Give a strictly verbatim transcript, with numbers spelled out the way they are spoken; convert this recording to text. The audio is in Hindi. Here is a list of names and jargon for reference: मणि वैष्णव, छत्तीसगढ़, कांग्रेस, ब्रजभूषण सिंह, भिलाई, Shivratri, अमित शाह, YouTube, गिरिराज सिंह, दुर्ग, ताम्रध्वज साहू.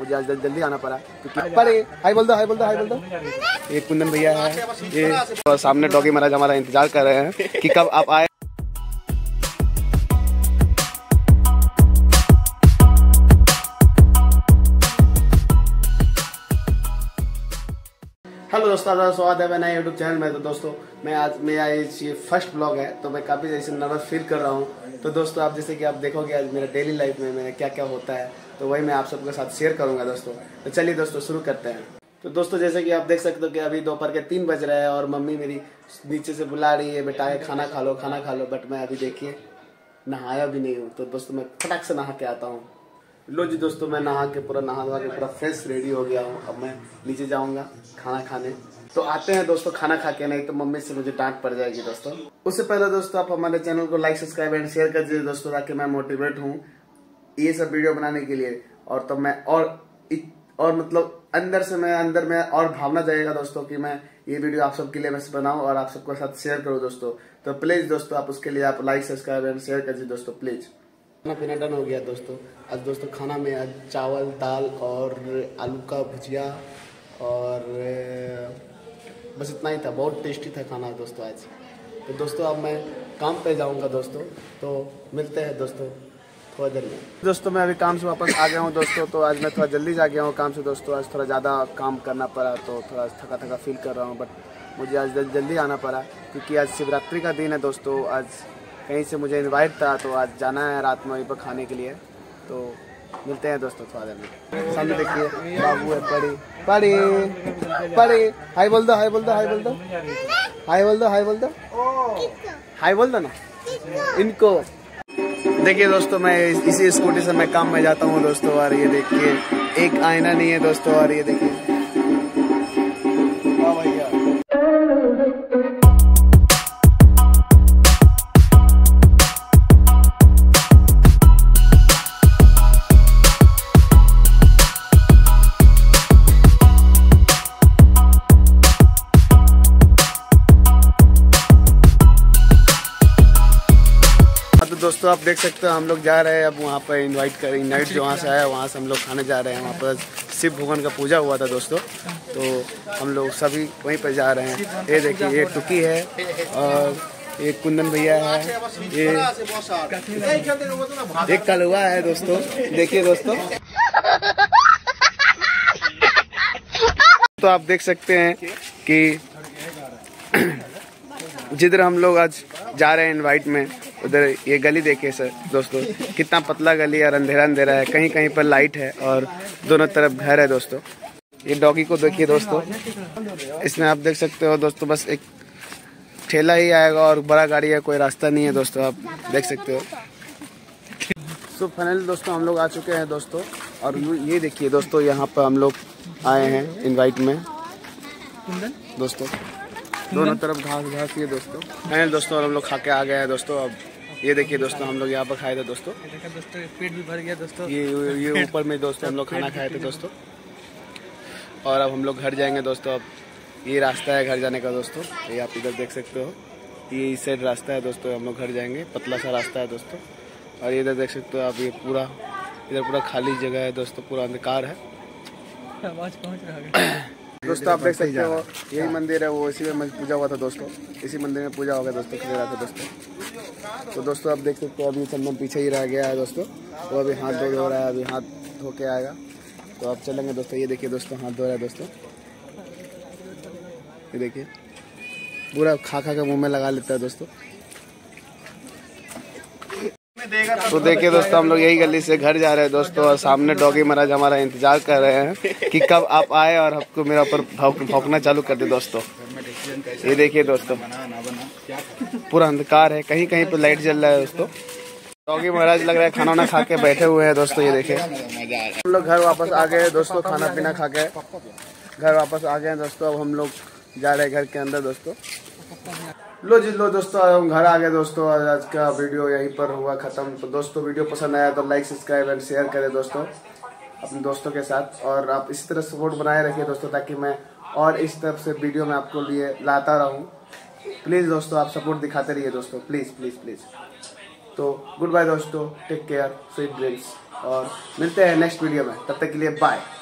मुझे आज जल्दी आना पड़ा क्योंकि पर हाय बोल दो हाय बोल दो हाय बोल दो ये कुंदन भैया है, ये सामने डॉगी महाराज हमारा इंतजार कर रहे हैं कि कब आप आए। हेलो दोस्तों, आपका स्वागत है मेरे नए यूट्यूब चैनल में। तो दोस्तों मैं आज मेरा ये फर्स्ट ब्लॉग है तो मैं काफ़ी जैसे नर्वस फील कर रहा हूँ। तो दोस्तों आप जैसे कि आप देखोगे आज मेरा डेली लाइफ में मेरा क्या क्या होता है तो वही मैं आप सबके साथ शेयर करूँगा दोस्तों। तो चलिए दोस्तों शुरू करते हैं। तो दोस्तों जैसे कि आप देख सकते हो कि अभी दोपहर के तीन बज रहे हैं और मम्मी मेरी नीचे से बुला रही है, बेटा खाना खा लो खाना खा लो, बट मैं अभी देखिए नहाया भी नहीं हूँ। तो दोस्तों मैं फटाक से नहा के आता हूँ। लो जी दोस्तों मैं नहा के पूरा नहा धोवा के पूरा फ्रेश रेडी हो गया हूँ। अब मैं नीचे जाऊँगा खाना खाने। तो आते हैं दोस्तों खाना खा के, नहीं तो मम्मी से मुझे डांट पड़ जाएगी दोस्तों। उससे पहले दोस्तों आप हमारे चैनल को लाइक सब्सक्राइब एंड शेयर कर दीजिए दोस्तों, ताकि मैं मोटिवेट हूँ ये सब वीडियो बनाने के लिए। और तो मैं और और मतलब अंदर से मैं अंदर में और भावना जाएगा दोस्तों कि मैं ये वीडियो आप सबके लिए मैं बनाऊँ और आप सबके साथ शेयर करूँ दोस्तों। तो प्लीज़ दोस्तों आप उसके लिए आप लाइक सब्सक्राइब एंड शेयर कर दीजिए दोस्तों प्लीज़। खाना पीना डन हो गया दोस्तों। आज दोस्तों खाना में आज चावल दाल और आलू का भुजिया और बस इतना ही था। बहुत टेस्टी था खाना दोस्तों आज। तो दोस्तों अब मैं काम पे जाऊंगा दोस्तों, तो मिलते हैं दोस्तों थोड़ा देर में। दोस्तों मैं अभी काम से वापस आ गया हूँ दोस्तों। तो आज मैं थोड़ा जल्दी जा गया हूँ काम से दोस्तों। आज थोड़ा ज़्यादा काम करना पड़ा तो थोड़ा थका थका फील कर रहा हूँ, बट मुझे आज जल्दी आना पड़ा क्योंकि आज शिवरात्रि का दिन है दोस्तों। आज कहीं से मुझे इनवाइट था तो आज जाना है रात में वहीं पर खाने के लिए। तो मिलते हैं दोस्तों थोड़ा देर में। सामने देखिए बाबू है, पड़ी पड़ी पड़ी हाय बोल दो हाय बोल दो हाय बोल दो हाय बोल दो हाय बोल दो हाय बोल दो ना इनको। देखिए दोस्तों मैं इसी स्कूटी से मैं काम में जाता हूँ दोस्तों। और ये देखिए एक आईना नहीं है दोस्तों। और ये देखिए दोस्तों आप देख सकते हो हम लोग जा रहे हैं अब वहाँ पर इनवाइट कर इनवाइट जो वहाँ से आया वहाँ से हम लोग खाने जा रहे हैं। वहाँ पर शिव भगवान का पूजा हुआ था दोस्तों, तो हम लोग सभी वहीं पर जा रहे हैं। ये देखिए ये टुकी है और ये कुंदन भैया है, ये एक कलवा है दोस्तों। देखिए दोस्तों तो आप देख सकते हैं कि जिधर हम लोग आज जा रहे हैं इनवाइट में उधर ये गली देखिए सर दोस्तों, कितना पतला गली है और अंधेरा अंधेरा है। कहीं कहीं पर लाइट है और दोनों तरफ घर है दोस्तों। ये डॉगी को देखिए दोस्तों, इसमें आप देख सकते हो दोस्तों बस एक ठेला ही आएगा और बड़ा गाड़ी है, कोई रास्ता नहीं है दोस्तों। आप देख सकते हो। सो फाइनली दोस्तों हम लोग आ चुके हैं दोस्तों। और ये देखिए दोस्तों यहाँ पर हम लोग आए हैं इन्वाइट में दोस्तों। दोनों तरफ घास घास ये दोस्तों है दोस्तों। हम लोग खा के आ गए हैं दोस्तों। अब ये देखिए दोस्तों हम लोग यहाँ पर खाए थे दोस्तों, पेट भी भर गया दोस्तों। ये ये ऊपर में दोस्तों हम लोग खाना खाए थे दोस्तों। और अब हम लोग घर जाएंगे दोस्तों। अब ये रास्ता है घर जाने का दोस्तों, ये आप इधर देख सकते हो, ये इस साइड रास्ता है दोस्तों। हम लोग घर जाएंगे, पतला सा रास्ता है दोस्तों। और इधर देख सकते हो आप, ये पूरा इधर पूरा खाली जगह है दोस्तों, पूरा अंधकार है दोस्तों। आप देख सकते हो यही मंदिर है, वो इसी में पूजा हुआ था दोस्तों। इसी मंदिर में पूजा होगा दोस्तों, खेल रहा था दोस्तों। तो दोस्तों आप देख सकते हो अभी चंदन पीछे ही रह गया है दोस्तों, वो अभी हाथ धो धो रहा है, अभी हाथ धो के आएगा तो आप चलेंगे दोस्तों। ये देखिए दोस्तों हाथ धो रहा है दोस्तों, ये देखिए पूरा खा खा के मुँह में लगा लेता है दोस्तों। तो देखिए दोस्तों हम लोग यही गली से घर जा रहे हैं दोस्तों। और सामने डॉगी महाराज हमारा इंतजार कर रहे हैं कि कब आप आए और आपको मेरा ऊपर भौंकना चालू कर दे दोस्तों। ये देखिए दोस्तों पूरा अंधकार है, कहीं कहीं पर लाइट जल रहा है दोस्तों। डॉगी महाराज लग रहा है खाना वाना खा के बैठे हुए हैं दोस्तों। ये देखिए हम लोग घर वापस आ गए दोस्तों, खाना पीना खा के घर वापस आ गए दोस्तों। अब हम लोग जा रहे हैं घर के अंदर दोस्तों। लो जी लो दोस्तों हम घर आ गए दोस्तों। आज का वीडियो यहीं पर हुआ खत्म। तो दोस्तों वीडियो पसंद आया तो लाइक सब्सक्राइब एंड शेयर करें दोस्तों अपने दोस्तों के साथ। और आप इसी तरह सपोर्ट बनाए रखिए दोस्तों, ताकि मैं और इस तरफ से वीडियो में आपको लिए लाता रहूं। प्लीज़ दोस्तों आप सपोर्ट दिखाते रहिए दोस्तों, प्लीज़ प्लीज़ प्लीज़। तो गुड बाय दोस्तों, टेक केयर, स्वीट ड्रीम्स। और मिलते हैं नेक्स्ट वीडियो में, तब तक के लिए बाय।